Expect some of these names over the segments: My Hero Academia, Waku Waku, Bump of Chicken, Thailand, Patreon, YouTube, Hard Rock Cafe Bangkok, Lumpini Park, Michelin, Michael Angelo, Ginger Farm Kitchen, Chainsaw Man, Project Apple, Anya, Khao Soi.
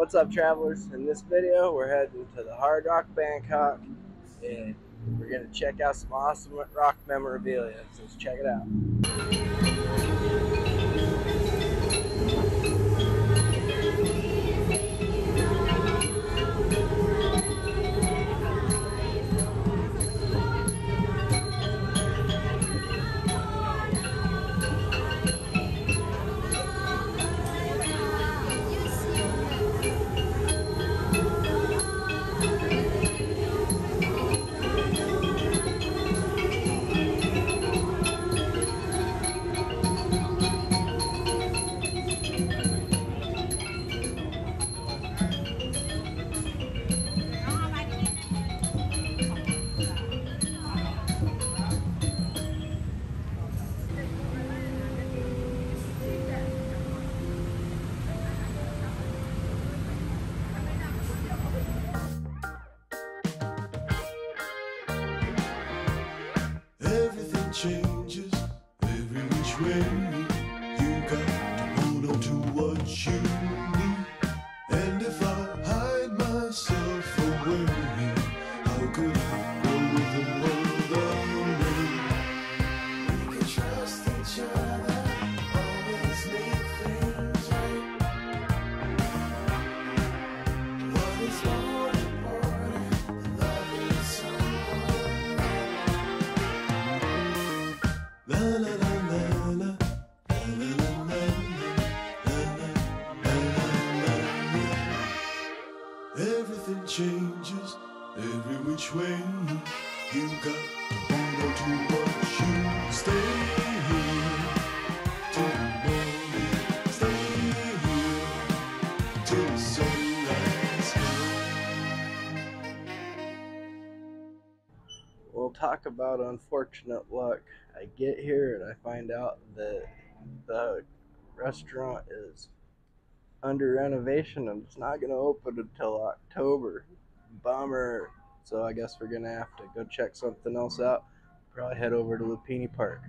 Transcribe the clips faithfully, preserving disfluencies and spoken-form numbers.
What's up, travelers? In this video, we're heading to the Hard Rock Bangkok, and we're going to check out some awesome rock memorabilia, so let's check it out. Changes every which way. You got to hold on to what you need. And if I hide myself away, how could I go with the world away? We can trust each other, always make things right. Love is more important, love is someone la la la. Everything changes every which way. You got to hold on to what you stay here till the morning, stay here till the sunrise. We'll talk about unfortunate luck. I get here and I find out that the restaurant is under renovation and it's not going to open until October. Bummer. So I guess we're going to have to go check something else out. Probably head over to Lumpini Park.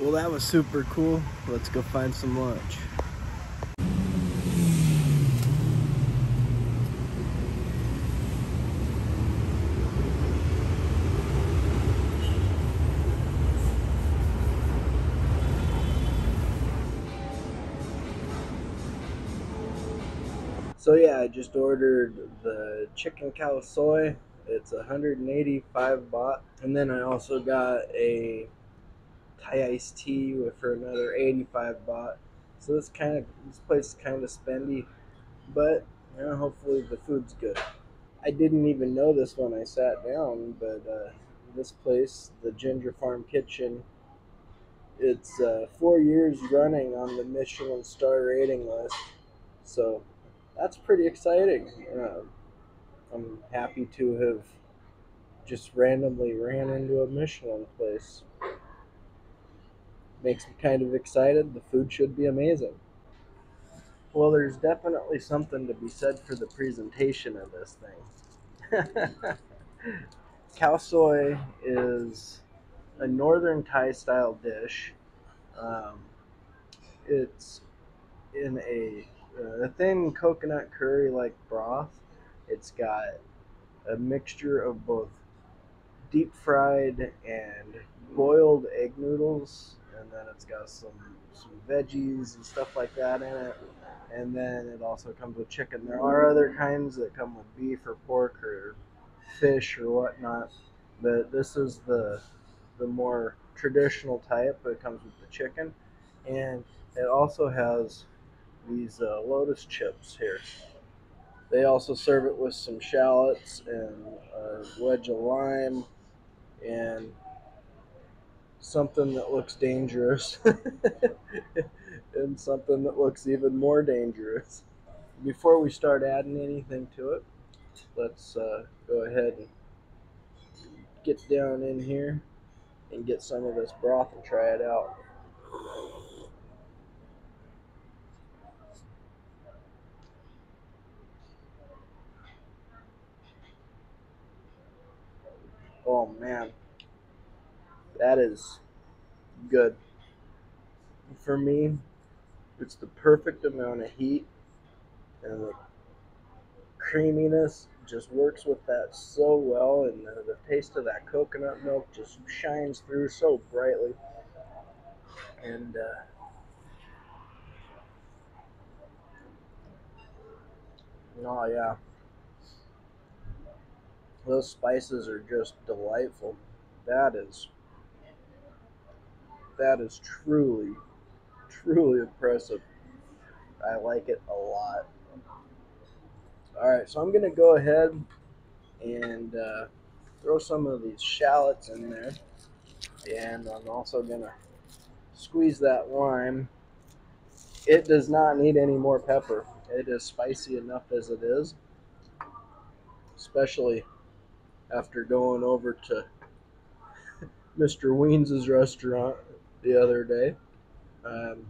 Well, that was super cool. Let's go find some lunch. So yeah, I just ordered the chicken khao soi. It's one hundred eighty-five baht. And then I also got a Thai iced tea for another eighty-five baht. So this kind of this place is kind of spendy, but you know, hopefully the food's good. I didn't even know this when I sat down, but uh, this place, the Ginger Farm Kitchen, it's uh, four years running on the Michelin star rating list. So that's pretty exciting. Uh, I'm happy to have just randomly ran into a Michelin place. Makes me kind of excited. The food should be amazing. Well, there's definitely something to be said for the presentation of this thing. Khao Soi is a northern Thai style dish. Um, it's in a Uh, a thin coconut curry like broth. It's got a mixture of both deep fried and boiled egg noodles, and then it's got some some veggies and stuff like that in it, and then it also comes with chicken. There are other kinds that come with beef or pork or fish or whatnot, but this is the the more traditional type. It comes with the chicken, and it also has these uh, lotus chips here. They also serve it with some shallots and a wedge of lime and something that looks dangerous and something that looks even more dangerous. Before we start adding anything to it, let's uh, go ahead and get down in here and get some of this broth and try it out. Oh man, that is good. For me, it's the perfect amount of heat, and the creaminess just works with that so well, and the, the taste of that coconut milk just shines through so brightly. And uh, oh yeah, those spices are just delightful. That is, that is truly, truly impressive. I like it a lot. All right, so I'm gonna go ahead and uh, throw some of these shallots in there, and I'm also gonna squeeze that lime. It does not need any more pepper. It is spicy enough as it is, especially after going over to Mister Weens' restaurant the other day. Um,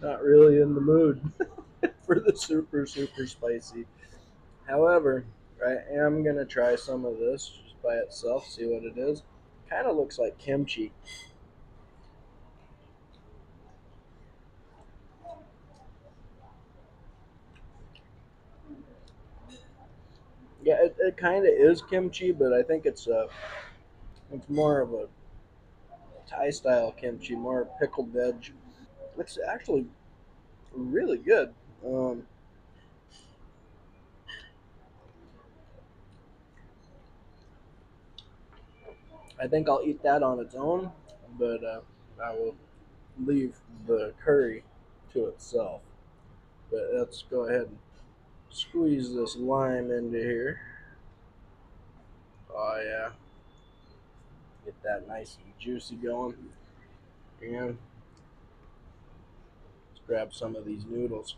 not really in the mood for the super, super spicy. However, I am going to try some of this just by itself, see what it is. Kind of looks like kimchi. Yeah, it, it kind of is kimchi, but I think it's a, it's more of a Thai-style kimchi, more pickled veg. It's actually really good. Um, I think I'll eat that on its own, but uh, I will leave the curry to itself. But let's go ahead and squeeze this lime into here. Oh yeah, get that nice and juicy going. And let's grab some of these noodles.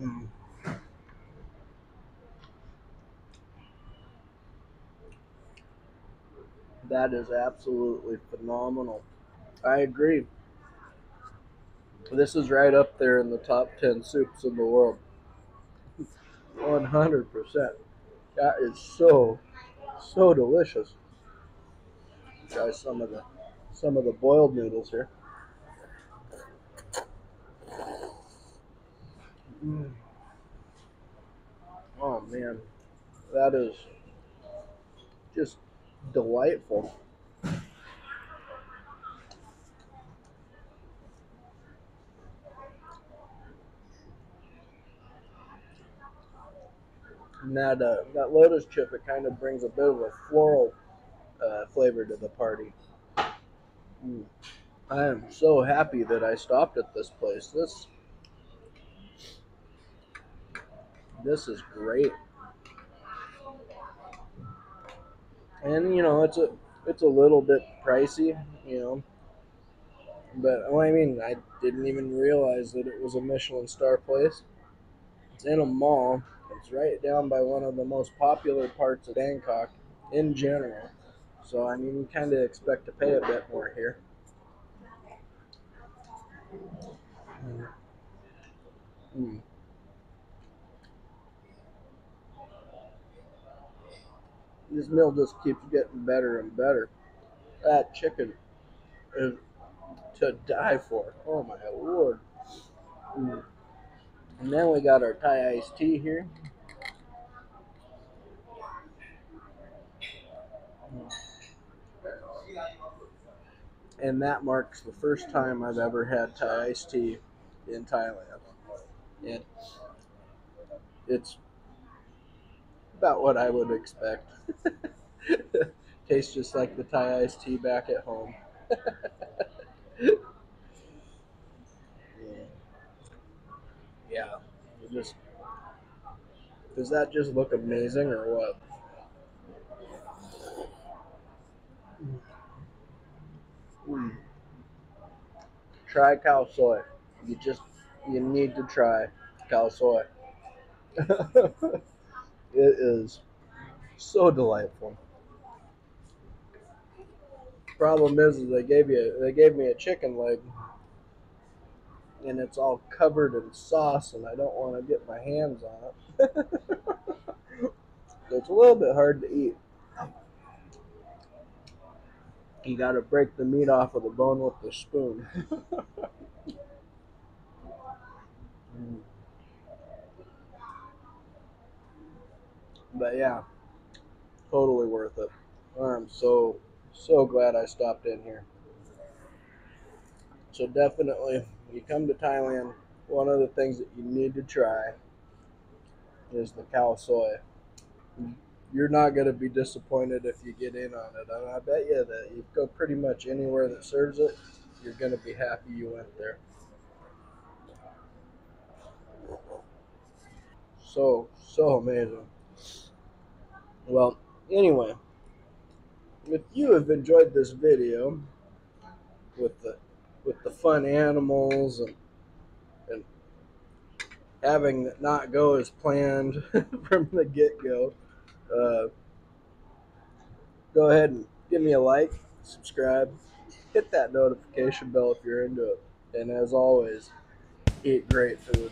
Mm. That is absolutely phenomenal. I agree. This is right up there in the top ten soups in the world. one hundred percent. That is so, so delicious. Try some of the some of the boiled noodles here. Mm. Oh man, that is just delightful. And that, uh, that lotus chip, it kind of brings a bit of a floral uh, flavor to the party. Mm. I am so happy that I stopped at this place. This, this is great. And you know, it's a it's a little bit pricey, you know. But well, I mean, I didn't even realize that it was a Michelin star place. It's in a mall. It's right down by one of the most popular parts of Bangkok in general. So I mean, you kind of expect to pay a bit more here. Mm. Mm. This meal just keeps getting better and better. That chicken is to die for. Oh my lord. Mm. And then we got our Thai iced tea here. And that marks the first time I've ever had Thai iced tea in Thailand. And it's about what I would expect. Tastes just like the Thai iced tea back at home. Yeah, it just, does that just look amazing or what? Mm. Try Khao Soi. You just, you need to try Khao Soi. It is so delightful. Problem is, is they gave you, they gave me a chicken leg. And it's all covered in sauce, and I don't want to get my hands on it. So it's a little bit hard to eat. You got to break the meat off of the bone with the spoon. Mm. But yeah, totally worth it. I'm so, so glad I stopped in here. So definitely, when you come to Thailand, one of the things that you need to try is the Khao Soi. You're not going to be disappointed if you get in on it. And I bet you that you go pretty much anywhere that serves it, you're going to be happy you went there. So, so amazing. Well, anyway, if you have enjoyed this video with the with the fun animals and, and having it not go as planned from the get-go, uh, go ahead and give me a like, subscribe, hit that notification bell if you're into it, and as always, eat great food.